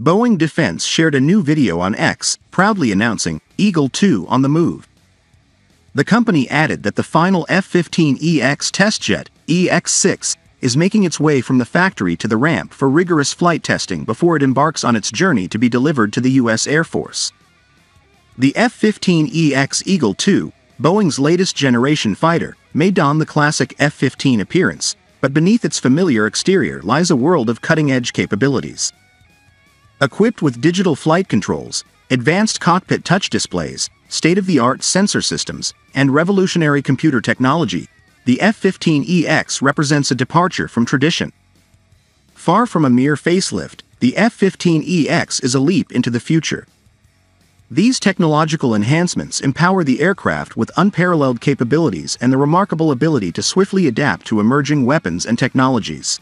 Boeing Defense shared a new video on X, proudly announcing Eagle II on the move. The company added that the final F-15EX test jet, EX-6, is making its way from the factory to the ramp for rigorous flight testing before it embarks on its journey to be delivered to the U.S. Air Force. The F-15EX Eagle II, Boeing's latest generation fighter, may don the classic F-15 appearance, but beneath its familiar exterior lies a world of cutting-edge capabilities. Equipped with digital flight controls, advanced cockpit touch displays, state-of-the-art sensor systems, and revolutionary computer technology, the F-15EX represents a departure from tradition. Far from a mere facelift, the F-15EX is a leap into the future. These technological enhancements empower the aircraft with unparalleled capabilities and the remarkable ability to swiftly adapt to emerging weapons and technologies.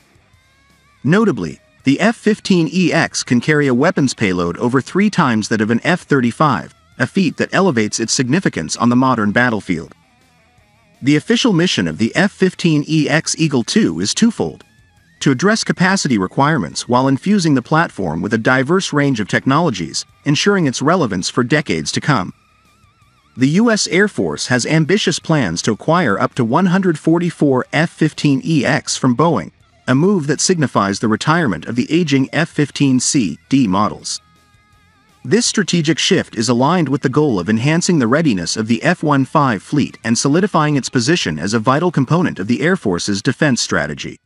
Notably, the F-15EX can carry a weapons payload over 3 times that of an F-35, a feat that elevates its significance on the modern battlefield. The official mission of the F-15EX Eagle II is twofold: to address capacity requirements while infusing the platform with a diverse range of technologies, ensuring its relevance for decades to come. The U.S. Air Force has ambitious plans to acquire up to 144 F-15EX from Boeing, a move that signifies the retirement of the aging F-15C/D models. This strategic shift is aligned with the goal of enhancing the readiness of the F-15 fleet and solidifying its position as a vital component of the Air Force's defense strategy.